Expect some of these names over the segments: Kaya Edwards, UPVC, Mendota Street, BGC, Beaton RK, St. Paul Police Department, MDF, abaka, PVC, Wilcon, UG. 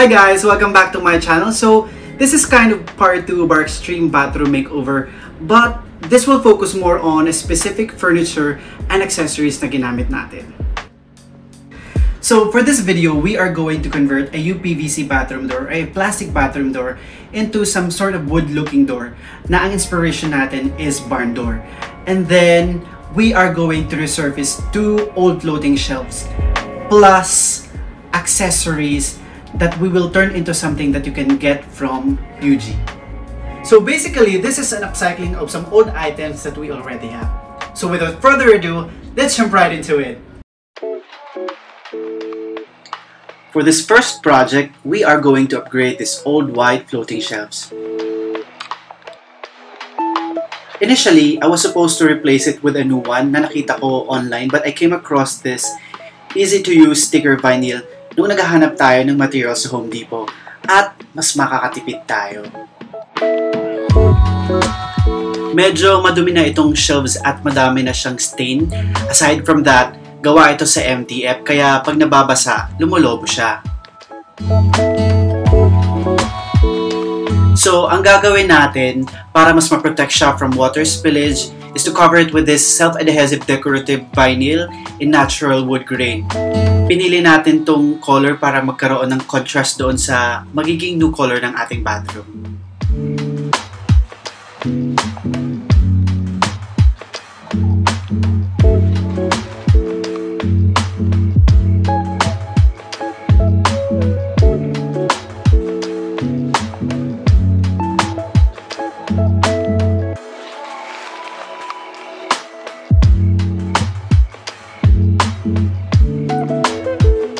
Hi guys, welcome back to my channel. So this is kind of part 2 of our extreme bathroom makeover, but this will focus more on a specific furniture and accessories na ginamit natin. So for this video, we are going to convert a UPVC bathroom door, a plastic bathroom door, into some sort of wood looking door na ang inspiration natin is barn door. And then we are going to resurface 2 old floating shelves plus accessories that we will turn into something that you can get from UG. So basically, this is an upcycling of some old items that we already have. So without further ado, let's jump right into it. For this first project, we are going to upgrade these old wide floating shelves. Initially, I was supposed to replace it with a new one na nakita ko online, but I came across this easy to use sticker vinyl nung naghahanap tayo ng materials sa Home Depot at mas makakatipid tayo. Medyo madumi na itong shelves at madami na siyang stain. Aside from that, gawa ito sa MDF kaya pag nababasa, lumulobo siya. So, ang gagawin natin para mas ma-protect siya from water spillage is to cover it with this self-adhesive decorative vinyl in natural wood grain. Pinili natin tong color para magkaroon ng contrast doon sa magiging new color ng ating bathroom.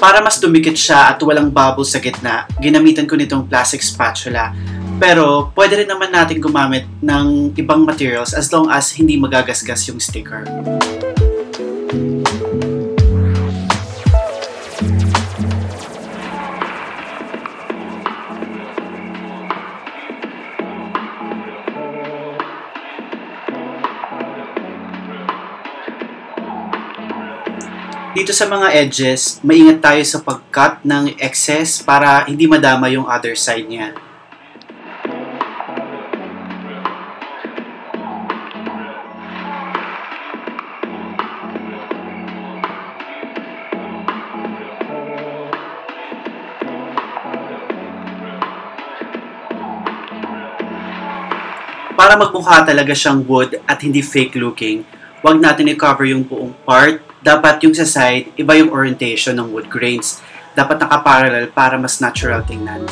Para mas dumikit siya at walang bubbles sa gitna, ginamitan ko nitong plastic spatula. Pero pwede rin naman natin gumamit ng ibang materials as long as hindi magagasgas yung sticker. Dito sa mga edges, maingat tayo sa pag-cut ng excess para hindi madama yung other side niya. Para magmukha talaga siyang wood at hindi fake looking, huwag natin i-cover yung buong part. Dapat yung sa side, iba yung orientation ng wood grains. Dapat nakaparallel para mas natural tingnan.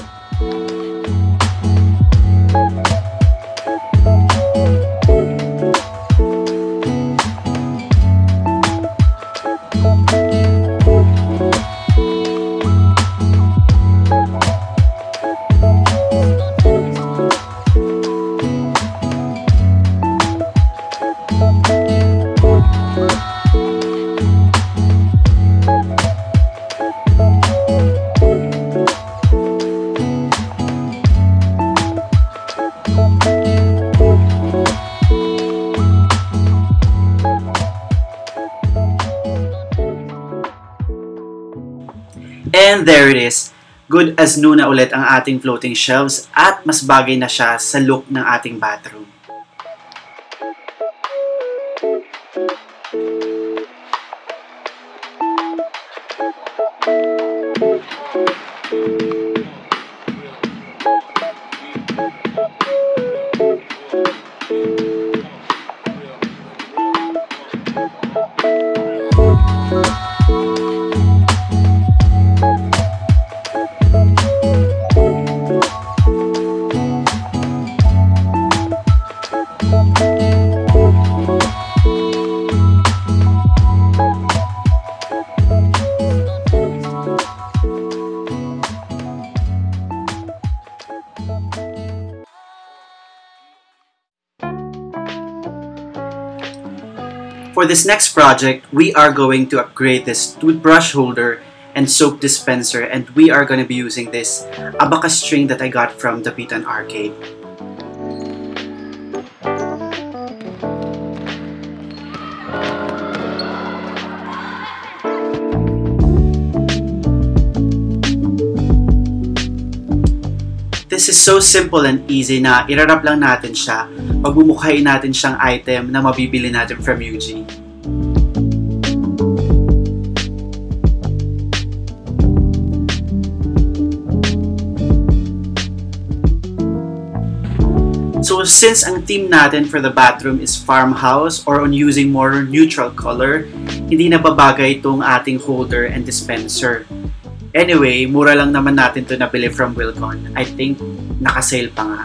And there it is. Good as new na ulit ang ating floating shelves at mas bagay na siya sa look ng ating bathroom. For this next project, we are going to upgrade this toothbrush holder and soap dispenser, and we are going to be using this abacus string that I got from the Beaton RK. this is so simple and easy na irarap lang natin siya pag bumukhain natin siyang item na mabibili natin from UG. So since ang theme natin for the bathroom is farmhouse or on using more neutral color, hindi na babagay itong ating holder and dispenser. Anyway, mura lang naman natin ito nabili from Wilcon. I think naka-sale pa nga.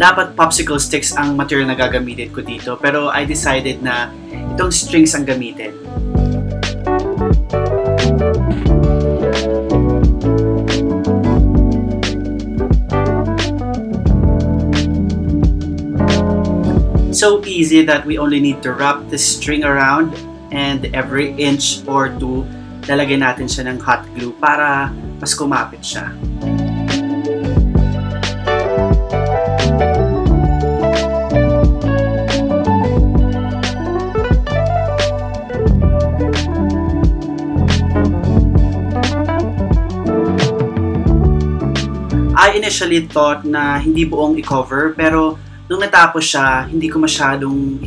Dapat popsicle sticks ang material na gagamitin ko dito, pero I decided na itong strings ang gamitin. So easy that we only need to wrap the string around, and every inch or two lalagay natin siya ng hot glue para mas kumapit siya. I initially thought na hindi buong i-cover, pero nung natapos siya, hindi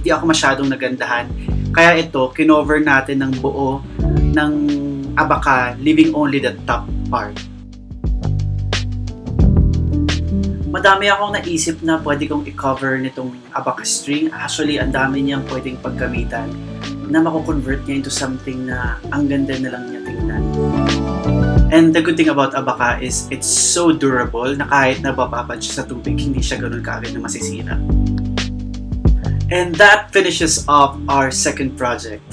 ako masyadong nagandahan. Kaya ito, kinover natin ng buo ng abaka, leaving only the top part. Madami akong naisip na pwede kong i-cover nitong abaka string. Actually, ang dami niyang pwedeng paggamitan na makukonvert niya into something na ang ganda na lang niya tingnan. And the good thing about abaka is it's so durable na kahit nabababad siya sa tubig, hindi siya ganun kaagad na masisira. And that finishes off our second project.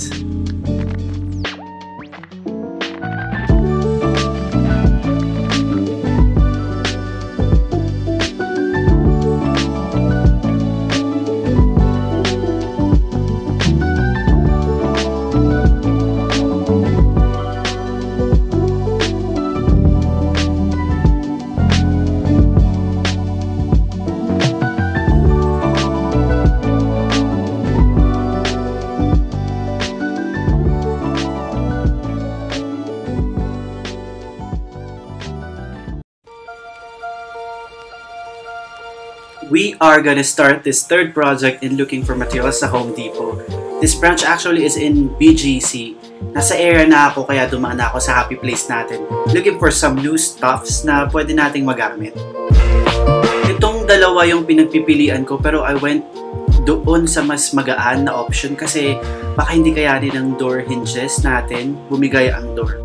We are gonna start this third project in looking for materials sa Home Depot. This branch actually is in BGC. Nasa area na ako kaya dumaan ako sa happy place natin. Looking for some new stuffs na pwede nating magamit. Itong dalawa yung pinagpipilian ko, pero I went doon sa mas magaan na option kasi baka hindi kayanin ng door hinges natin bumigay ang door.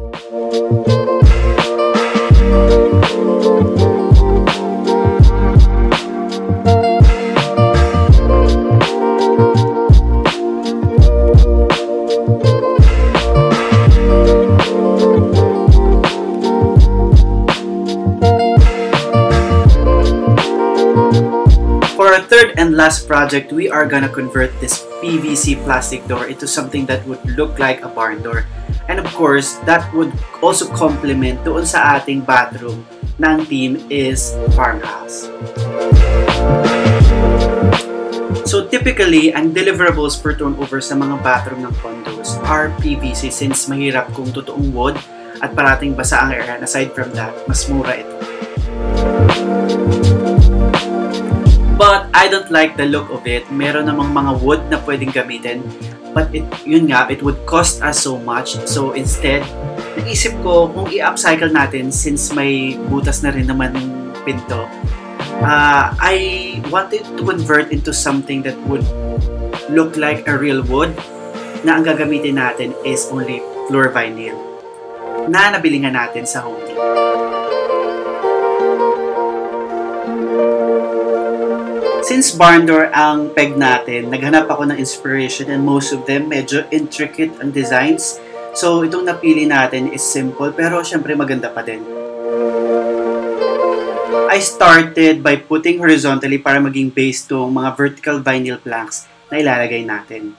Last project, we are gonna convert this PVC plastic door into something that would look like a barn door, and of course that would also complement doon sa ating bathroom na ang theme is farmhouse. So typically, ang deliverables for turnovers sa mga bathroom ng condos are PVC since mahirap kung totoong wood at parating basa ang area. Aside from that, mas mura ito. But I don't like the look of it. Meron namang mga wood na pwedeng gamitin. But it would cost us so much. So instead, naisip ko kung i-upcycle natin since may butas na rin naman pinto. I wanted to convert into something that would look like a real wood na ang gagamitin natin is only floor vinyl na nabili nga natin sa Home Depot. Since barn door ang peg natin, naghanap ako ng inspiration and most of them medyo intricate ang designs. So itong napili natin is simple pero syempre maganda pa din. I started by putting horizontally para maging base tong mga vertical vinyl planks na ilalagay natin.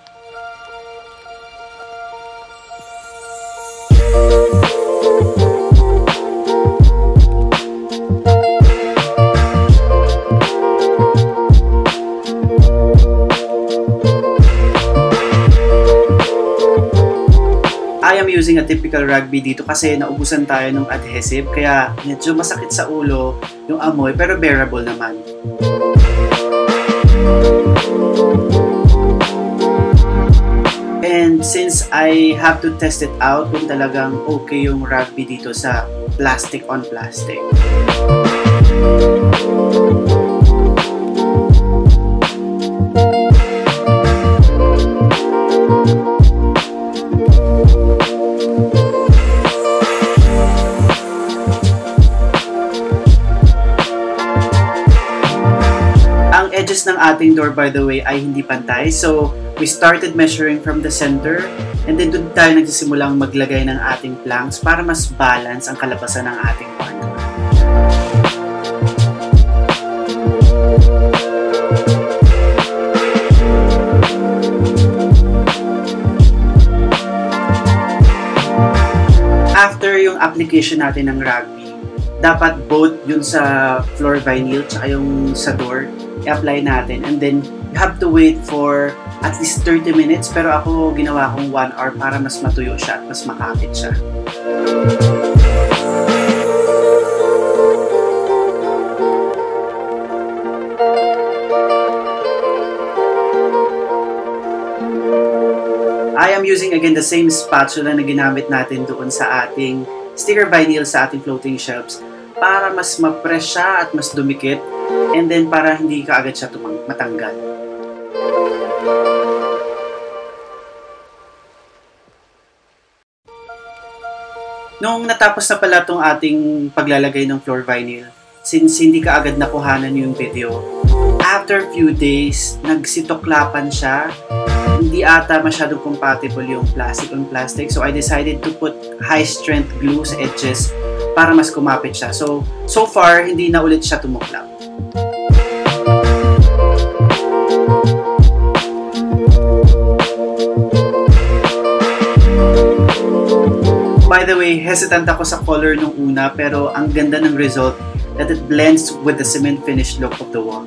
using a typical rugby dito kasi naubusan tayo ng adhesive kaya medyo masakit sa ulo yung amoy pero bearable naman. And since I have to test it out kung talagang okay yung rugby dito sa plastic on plastic. Ang edges ng ating door, by the way, ay hindi pantay. So, we started measuring from the center and then doon tayo nagsisimulang maglagay ng ating planks para mas balance ang kalabasan ng ating wall. After yung application natin ng rugby, dapat both yung sa floor vinyl tsaka yung sa door, i-apply natin and then you have to wait for at least 30 minutes, pero ako ginawa kong 1 hour para mas matuyo siya at mas makapit siya. I am using again the same spatula na ginamit natin doon sa ating sticker vinyl sa ating floating shelves para mas ma-press siya at mas dumikit and then para hindi ka agad siya matanggal. Nung natapos na pala itong ating paglalagay ng floor vinyl, since hindi ka agad nakuhanan yung video, after few days, nagsitoklapan siya. Hindi ata masyadong compatible yung plastic on plastic. So I decided to put high strength glue sa edges para mas kumapit siya. So far, hindi na ulit siya tumuklap. By the way, hesitant ako sa color nung una pero ang ganda ng result that it blends with the cement finish look of the wall.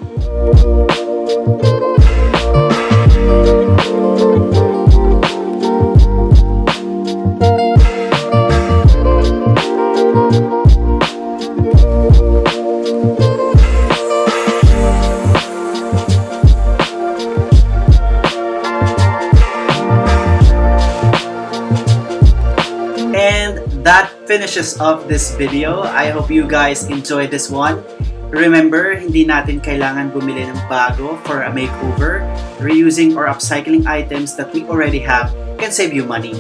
That finishes off this video. I hope you guys enjoyed this one. Remember, hindi natin kailangan bumili ng bago for a makeover. Reusing or upcycling items that we already have can save you money.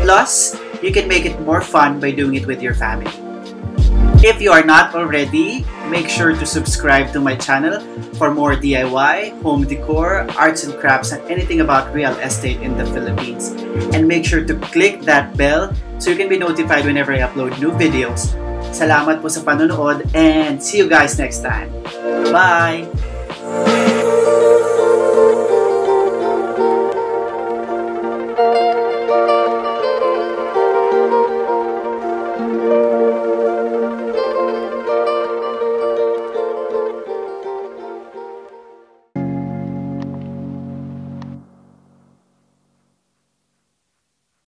Plus, you can make it more fun by doing it with your family. If you are not already, make sure to subscribe to my channel for more DIY, home decor, arts and crafts, and anything about real estate in the Philippines. And make sure to click that bell so you can be notified whenever I upload new videos. Salamat po sa panonood and see you guys next time. Bye!